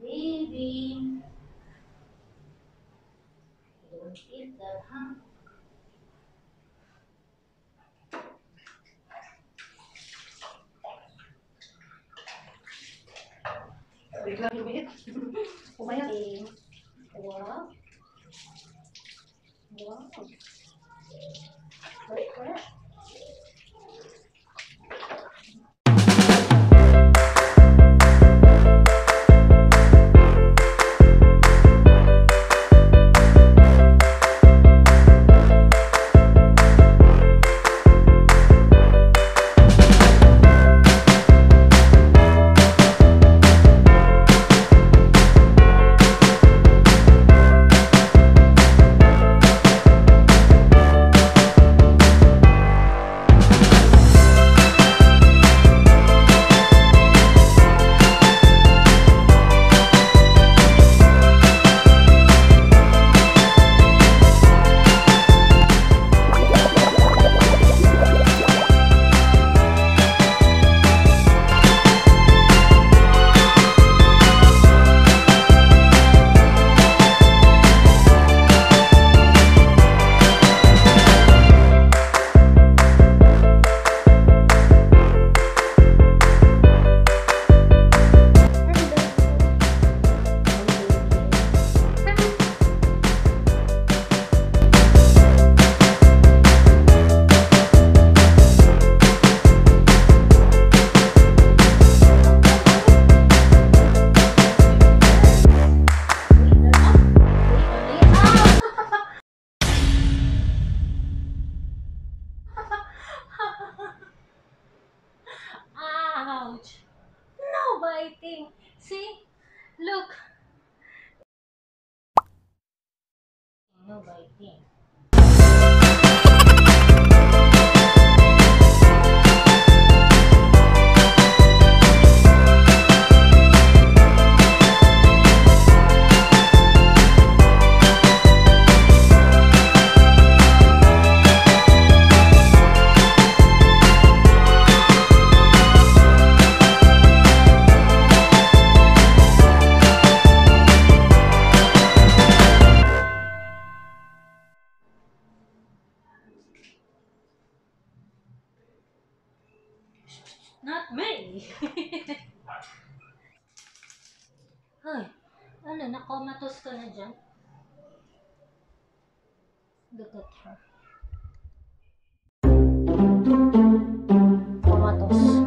Baby. Don't eat that, huh? Biglang lumit. Umayat. Wow. Wow. Wait for it. No biting. See? Look. No biting. Not me. Hoy, ano, nakomatos ka na dyan? Look at her. Komatos.